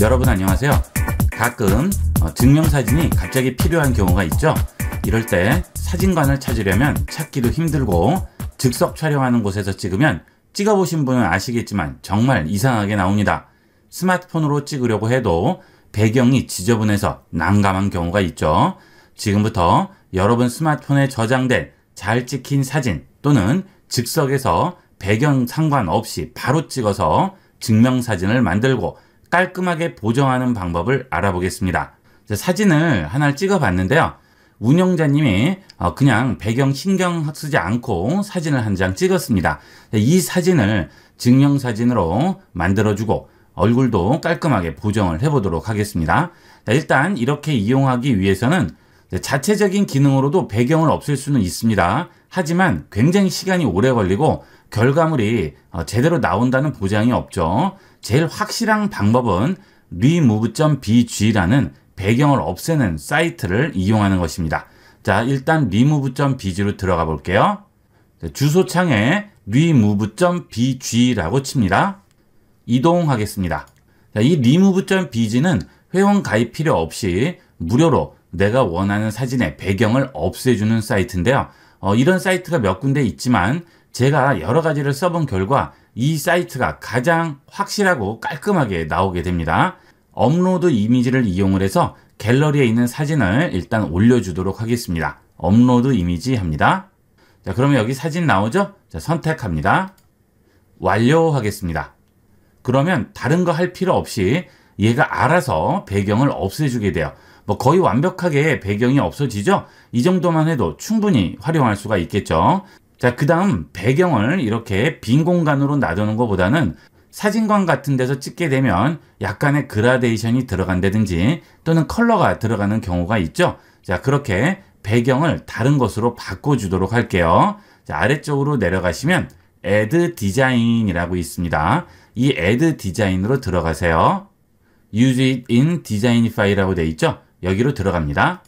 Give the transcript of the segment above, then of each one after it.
여러분 안녕하세요. 가끔 증명사진이 갑자기 필요한 경우가 있죠. 이럴 때 사진관을 찾으려면 찾기도 힘들고 즉석 촬영하는 곳에서 찍으면 찍어보신 분은 아시겠지만 정말 이상하게 나옵니다. 스마트폰으로 찍으려고 해도 배경이 지저분해서 난감한 경우가 있죠. 지금부터 여러분 스마트폰에 저장된 잘 찍힌 사진 또는 즉석에서 배경 상관없이 바로 찍어서 증명사진을 만들고 깔끔하게 보정하는 방법을 알아보겠습니다. 사진을 하나를 찍어봤는데요. 운영자님이 그냥 배경 신경 쓰지 않고 사진을 한 장 찍었습니다. 이 사진을 증명사진으로 만들어주고 얼굴도 깔끔하게 보정을 해보도록 하겠습니다. 일단 이렇게 이용하기 위해서는 자체적인 기능으로도 배경을 없앨 수는 있습니다. 하지만 굉장히 시간이 오래 걸리고 결과물이 제대로 나온다는 보장이 없죠. 제일 확실한 방법은 remove.bg라는 배경을 없애는 사이트를 이용하는 것입니다. 자, 일단 remove.bg로 들어가 볼게요. 주소창에 remove.bg라고 칩니다. 이동하겠습니다. 자, 이 remove.bg는 회원 가입 필요 없이 무료로 내가 원하는 사진의 배경을 없애주는 사이트인데요. 이런 사이트가 몇 군데 있지만 제가 여러 가지를 써본 결과 이 사이트가 가장 확실하고 깔끔하게 나오게 됩니다. 업로드 이미지를 이용을 해서 갤러리에 있는 사진을 일단 올려주도록 하겠습니다. 업로드 이미지 합니다. 자, 그러면 여기 사진 나오죠? 자, 선택합니다. 완료하겠습니다. 그러면 다른 거 할 필요 없이 얘가 알아서 배경을 없애주게 돼요. 거의 완벽하게 배경이 없어지죠? 이 정도만 해도 충분히 활용할 수가 있겠죠. 자, 그 다음 배경을 이렇게 빈 공간으로 놔두는 것보다는 사진관 같은 데서 찍게 되면 약간의 그라데이션이 들어간다든지 또는 컬러가 들어가는 경우가 있죠. 자, 그렇게 배경을 다른 것으로 바꿔주도록 할게요. 자, 아래쪽으로 내려가시면 Add Design이라고 있습니다. 이 Add Design으로 들어가세요. Use it in Designify라고 되어 있죠. 여기로 들어갑니다.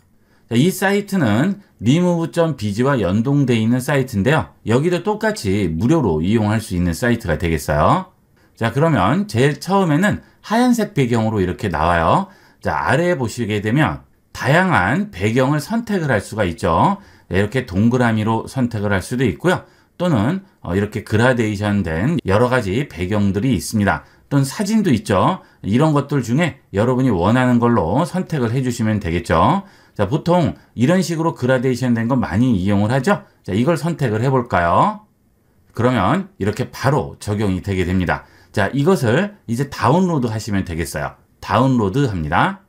자, 이 사이트는 remove.bg와 연동되어 있는 사이트인데요. 여기도 똑같이 무료로 이용할 수 있는 사이트가 되겠어요. 자, 그러면 제일 처음에는 하얀색 배경으로 이렇게 나와요. 자, 아래에 보시게 되면 다양한 배경을 선택을 할 수가 있죠. 이렇게 동그라미로 선택을 할 수도 있고요. 또는 이렇게 그라데이션 된 여러 가지 배경들이 있습니다. 또는 사진도 있죠. 이런 것들 중에 여러분이 원하는 걸로 선택을 해주시면 되겠죠. 자, 보통 이런 식으로 그라데이션 된 거 많이 이용을 하죠. 자, 이걸 선택을 해볼까요? 그러면 이렇게 바로 적용이 되게 됩니다. 자, 이것을 이제 다운로드 하시면 되겠어요. 다운로드 합니다.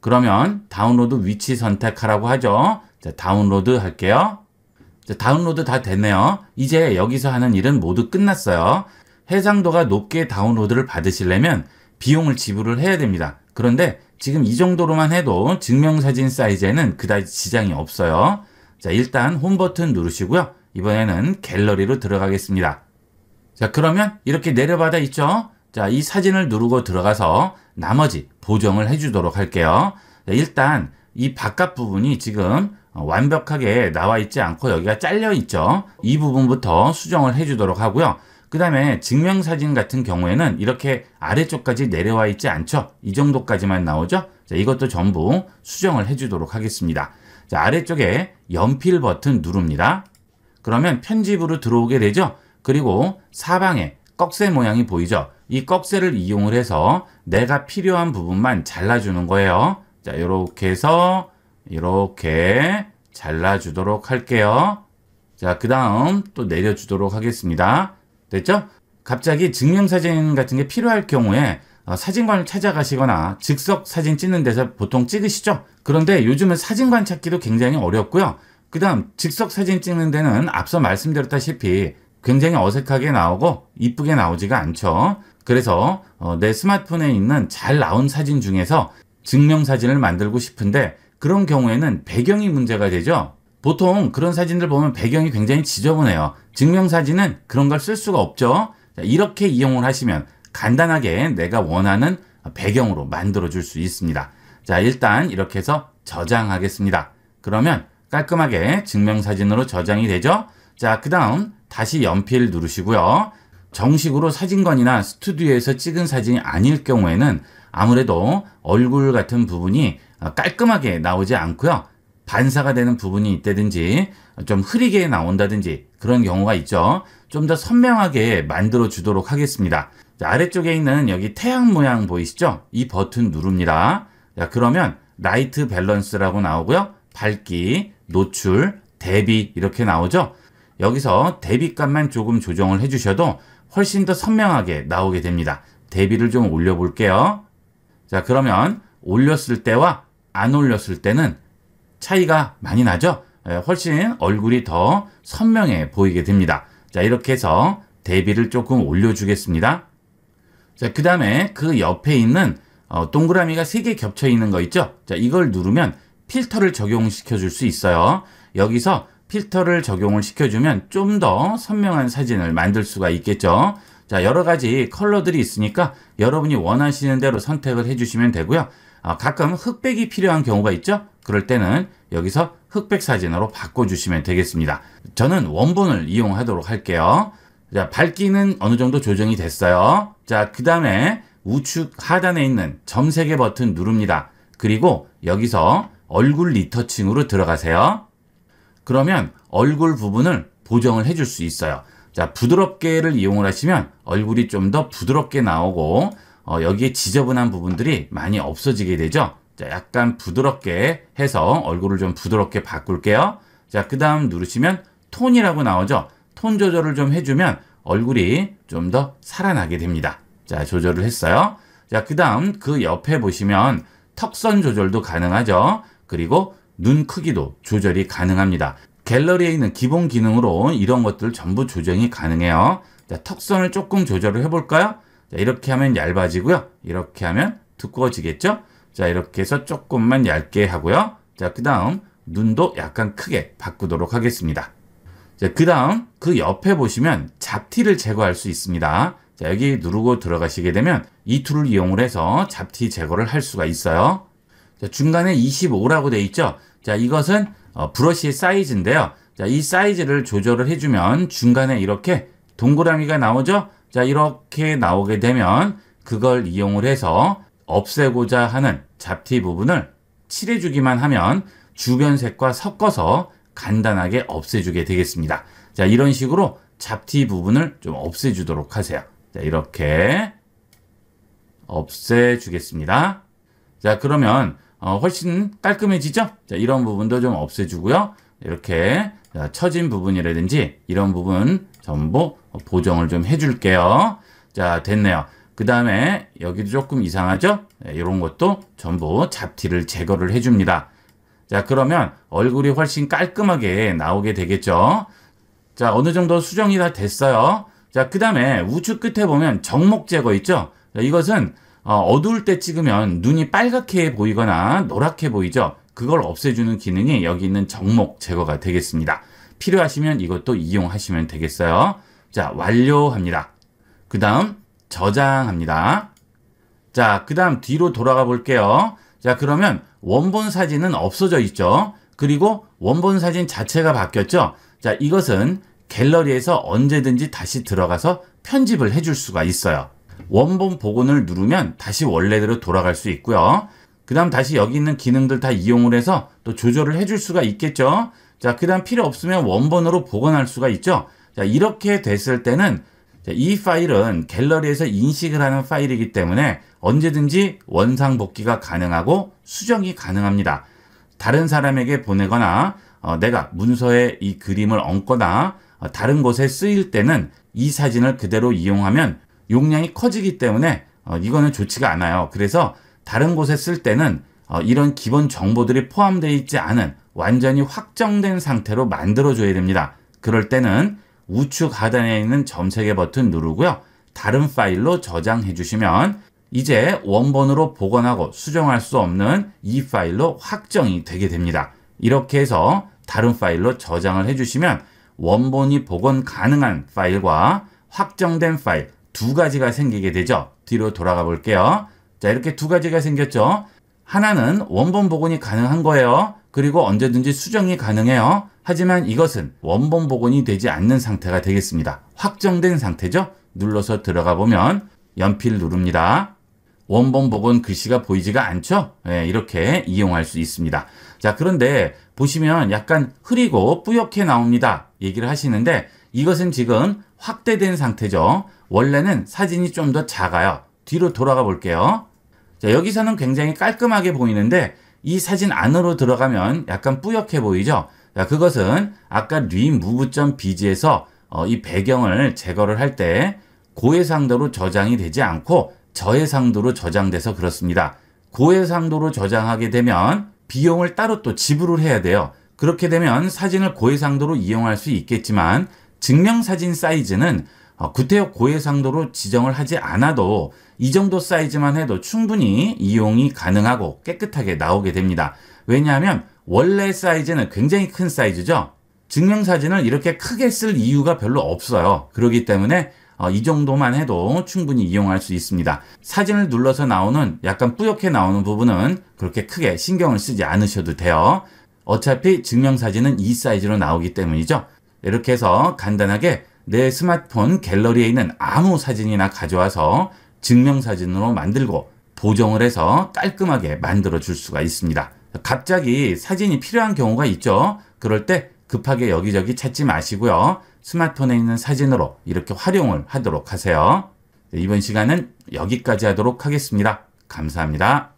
그러면 다운로드 위치 선택하라고 하죠. 자, 다운로드 할게요. 자, 다운로드 다 됐네요. 이제 여기서 하는 일은 모두 끝났어요. 해상도가 높게 다운로드를 받으시려면 비용을 지불을 해야 됩니다. 그런데 지금 이 정도로만 해도 증명사진 사이즈에는 그다지 지장이 없어요. 자, 일단 홈 버튼 누르시고요. 이번에는 갤러리로 들어가겠습니다. 자, 그러면 이렇게 내려받아 있죠. 자, 이 사진을 누르고 들어가서 나머지 보정을 해주도록 할게요. 자, 일단 이 바깥 부분이 지금 완벽하게 나와 있지 않고 여기가 잘려 있죠. 이 부분부터 수정을 해주도록 하고요. 그 다음에 증명사진 같은 경우에는 이렇게 아래쪽까지 내려와 있지 않죠. 이 정도까지만 나오죠. 자, 이것도 전부 수정을 해주도록 하겠습니다. 자, 아래쪽에 연필 버튼 누릅니다. 그러면 편집으로 들어오게 되죠. 그리고 사방에 꺽쇠 모양이 보이죠. 이 꺽쇠를 이용을 해서 내가 필요한 부분만 잘라주는 거예요. 자, 이렇게 해서 이렇게 잘라주도록 할게요. 자, 그 다음 또 내려주도록 하겠습니다. 됐죠? 갑자기 증명사진 같은 게 필요할 경우에 사진관을 찾아가시거나 즉석 사진 찍는 데서 보통 찍으시죠? 그런데 요즘은 사진관 찾기도 굉장히 어렵고요. 그 다음 즉석 사진 찍는 데는 앞서 말씀드렸다시피 굉장히 어색하게 나오고 이쁘게 나오지가 않죠. 그래서 내 스마트폰에 있는 잘 나온 사진 중에서 증명사진을 만들고 싶은데 그런 경우에는 배경이 문제가 되죠. 보통 그런 사진들 보면 배경이 굉장히 지저분해요. 증명사진은 그런 걸 쓸 수가 없죠. 자, 이렇게 이용을 하시면 간단하게 내가 원하는 배경으로 만들어 줄 수 있습니다. 자, 일단 이렇게 해서 저장하겠습니다. 그러면 깔끔하게 증명사진으로 저장이 되죠. 자, 그 다음 다시 연필 누르시고요. 정식으로 사진관이나 스튜디오에서 찍은 사진이 아닐 경우에는 아무래도 얼굴 같은 부분이 깔끔하게 나오지 않고요. 반사가 되는 부분이 있다든지 좀 흐리게 나온다든지 그런 경우가 있죠. 좀 더 선명하게 만들어 주도록 하겠습니다. 자, 아래쪽에 있는 여기 태양 모양 보이시죠? 이 버튼 누릅니다. 자, 그러면 라이트 밸런스라고 나오고요. 밝기, 노출, 대비 이렇게 나오죠. 여기서 대비값만 조금 조정을 해주셔도 훨씬 더 선명하게 나오게 됩니다. 대비를 좀 올려볼게요. 자, 그러면 올렸을 때와 안 올렸을 때는 차이가 많이 나죠. 훨씬 얼굴이 더 선명해 보이게 됩니다. 자, 이렇게 해서 대비를 조금 올려주겠습니다. 자, 그 다음에 그 옆에 있는 동그라미가 3개 겹쳐 있는 거 있죠. 자, 이걸 누르면 필터를 적용시켜 줄 수 있어요. 여기서 필터를 적용을 시켜주면 좀 더 선명한 사진을 만들 수가 있겠죠. 자, 여러 가지 컬러들이 있으니까 여러분이 원하시는 대로 선택을 해주시면 되고요. 가끔 흑백이 필요한 경우가 있죠. 그럴 때는 여기서 흑백 사진으로 바꿔주시면 되겠습니다. 저는 원본을 이용하도록 할게요. 자, 밝기는 어느 정도 조정이 됐어요. 자, 그 다음에 우측 하단에 있는 점 3개 버튼 누릅니다. 그리고 여기서 얼굴 리터칭으로 들어가세요. 그러면 얼굴 부분을 보정을 해줄 수 있어요. 자, 부드럽게를 이용을 하시면 얼굴이 좀 더 부드럽게 나오고 여기에 지저분한 부분들이 많이 없어지게 되죠. 자, 약간 부드럽게 해서 얼굴을 좀 부드럽게 바꿀게요. 자, 그 다음 누르시면 톤이라고 나오죠. 톤 조절을 좀 해주면 얼굴이 좀 더 살아나게 됩니다. 자, 조절을 했어요. 자, 그 다음 그 옆에 보시면 턱선 조절도 가능하죠. 그리고 눈 크기도 조절이 가능합니다. 갤러리에 있는 기본 기능으로 이런 것들 전부 조정이 가능해요. 자, 턱선을 조금 조절을 해볼까요? 자, 이렇게 하면 얇아지고요. 이렇게 하면 두꺼워지겠죠? 자, 이렇게 해서 조금만 얇게 하고요. 자, 그 다음 눈도 약간 크게 바꾸도록 하겠습니다. 자, 그 다음 그 옆에 보시면 잡티를 제거할 수 있습니다. 자, 여기 누르고 들어가시게 되면 이 툴을 이용을 해서 잡티 제거를 할 수가 있어요. 자, 중간에 25라고 돼 있죠. 자, 이것은 브러쉬의 사이즈인데요. 자, 이 사이즈를 조절을 해주면 중간에 이렇게 동그라미가 나오죠. 자, 이렇게 나오게 되면 그걸 이용을 해서 없애고자 하는 잡티 부분을 칠해주기만 하면 주변 색과 섞어서 간단하게 없애주게 되겠습니다. 자, 이런 식으로 잡티 부분을 좀 없애주도록 하세요. 자, 이렇게 없애주겠습니다. 자, 그러면 훨씬 깔끔해지죠? 자, 이런 부분도 좀 없애주고요. 이렇게 처진 부분이라든지 이런 부분 전부 보정을 좀 해줄게요. 자, 됐네요. 그 다음에 여기도 조금 이상하죠? 네, 이런 것도 전부 잡티를 제거를 해줍니다. 자, 그러면 얼굴이 훨씬 깔끔하게 나오게 되겠죠? 자, 어느 정도 수정이 다 됐어요. 자, 그 다음에 우측 끝에 보면 정목 제거 있죠? 자, 이것은 어두울 때 찍으면 눈이 빨갛게 보이거나 노랗게 보이죠? 그걸 없애주는 기능이 여기 있는 정목 제거가 되겠습니다. 필요하시면 이것도 이용하시면 되겠어요. 자, 완료합니다. 그 다음 저장합니다. 자, 그 다음 뒤로 돌아가 볼게요. 자, 그러면 원본 사진은 없어져 있죠. 그리고 원본 사진 자체가 바뀌었죠. 자, 이것은 갤러리에서 언제든지 다시 들어가서 편집을 해줄 수가 있어요. 원본 복원을 누르면 다시 원래대로 돌아갈 수 있고요. 그 다음 다시 여기 있는 기능들 다 이용을 해서 또 조절을 해줄 수가 있겠죠. 자, 그 다음 필요 없으면 원본으로 복원할 수가 있죠. 자, 이렇게 됐을 때는 이 파일은 갤러리에서 인식을 하는 파일이기 때문에 언제든지 원상 복귀가 가능하고 수정이 가능합니다. 다른 사람에게 보내거나 내가 문서에 이 그림을 얹거나 다른 곳에 쓰일 때는 이 사진을 그대로 이용하면 용량이 커지기 때문에 이거는 좋지가 않아요. 그래서 다른 곳에 쓸 때는 이런 기본 정보들이 포함되어 있지 않은 완전히 확정된 상태로 만들어줘야 됩니다. 그럴 때는 우측 하단에 있는 점 3개 버튼 누르고요. 다른 파일로 저장해 주시면 이제 원본으로 복원하고 수정할 수 없는 이 파일로 확정이 되게 됩니다. 이렇게 해서 다른 파일로 저장을 해 주시면 원본이 복원 가능한 파일과 확정된 파일 두 가지가 생기게 되죠. 뒤로 돌아가 볼게요. 자, 이렇게 두 가지가 생겼죠. 하나는 원본 복원이 가능한 거예요. 그리고 언제든지 수정이 가능해요. 하지만 이것은 원본 복원이 되지 않는 상태가 되겠습니다. 확정된 상태죠. 눌러서 들어가 보면 연필 누릅니다. 원본 복원 글씨가 보이지가 않죠? 네, 이렇게 이용할 수 있습니다. 자, 그런데 보시면 약간 흐리고 뿌옇게 나옵니다. 얘기를 하시는데 이것은 지금 확대된 상태죠. 원래는 사진이 좀 더 작아요. 뒤로 돌아가 볼게요. 자, 여기서는 굉장히 깔끔하게 보이는데 이 사진 안으로 들어가면 약간 뿌옇게 보이죠? 자, 그것은 아까 remove.bg에서 이 배경을 제거를 할 때 고해상도로 저장이 되지 않고 저해상도로 저장돼서 그렇습니다. 고해상도로 저장하게 되면 비용을 따로 또 지불을 해야 돼요. 그렇게 되면 사진을 고해상도로 이용할 수 있겠지만 증명사진 사이즈는 구태여 고해상도로 지정을 하지 않아도 이 정도 사이즈만 해도 충분히 이용이 가능하고 깨끗하게 나오게 됩니다. 왜냐하면 원래 사이즈는 굉장히 큰 사이즈죠. 증명사진을 이렇게 크게 쓸 이유가 별로 없어요. 그렇기 때문에 이 정도만 해도 충분히 이용할 수 있습니다. 사진을 눌러서 나오는 약간 뿌옇게 나오는 부분은 그렇게 크게 신경을 쓰지 않으셔도 돼요. 어차피 증명사진은 이 사이즈로 나오기 때문이죠. 이렇게 해서 간단하게 내 스마트폰 갤러리에 있는 아무 사진이나 가져와서 증명사진으로 만들고 보정을 해서 깔끔하게 만들어 줄 수가 있습니다. 갑자기 사진이 필요한 경우가 있죠. 그럴 때 급하게 여기저기 찾지 마시고요. 스마트폰에 있는 사진으로 이렇게 활용을 하도록 하세요. 이번 시간은 여기까지 하도록 하겠습니다. 감사합니다.